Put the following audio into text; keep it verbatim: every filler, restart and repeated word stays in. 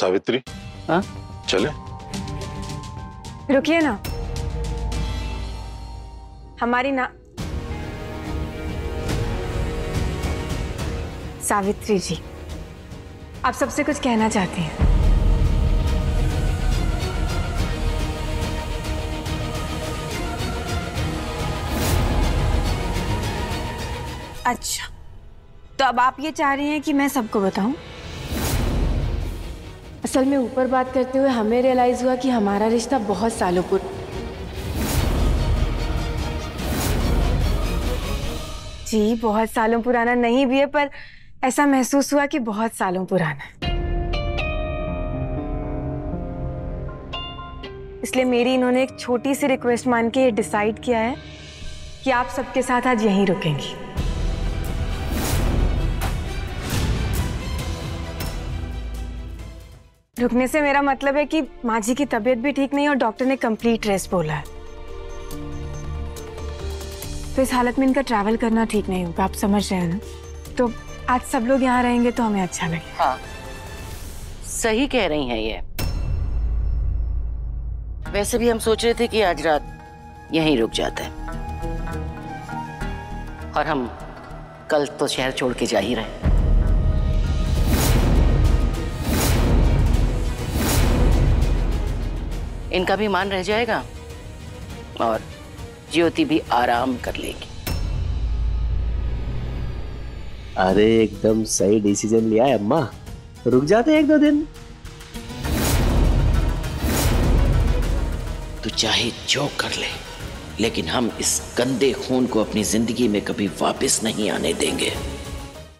सावित्री हाँ चले। रुकिए ना, हमारी ना सावित्री जी आप सबसे कुछ कहना चाहती हैं। अच्छा, तो अब आप ये चाह रही हैं कि मैं सबको बताऊं? असल में ऊपर बात करते हुए हमें रियलाइज हुआ कि हमारा रिश्ता बहुत सालों पूर्व। जी बहुत सालों पुराना नहीं भी है, पर ऐसा महसूस हुआ कि बहुत सालों पुराना है। इसलिए मेरी इन्होंने एक छोटी सी रिक्वेस्ट मान के ये डिसाइड किया है कि आप सबके साथ आज यहीं रुकेंगी। रुकने से मेरा मतलब है कि माँ जी की तबीयत भी ठीक नहीं और डॉक्टर ने कंप्लीट रेस्ट बोला है, तो इस हालत में इनका ट्रैवल करना ठीक नहीं होगा। आप समझ रहे हैं ना? तो आज सब लोग यहाँ रहेंगे तो हमें अच्छा लगेगा। हाँ, सही कह रही हैं ये। वैसे भी हम सोच रहे थे कि आज रात यहीं रुक जाते हैं और हम कल तो शहर छोड़ के जा ही रहे। इनका भी मान रह जाएगा और ज्योति भी आराम कर लेगी। अरे एकदम सही डिसीजन लिया है अम्मा, रुक जाते हैं एक दो दिन। तू चाहे जो कर ले, लेकिन हम इस गंदे खून को अपनी जिंदगी में कभी वापस नहीं आने देंगे।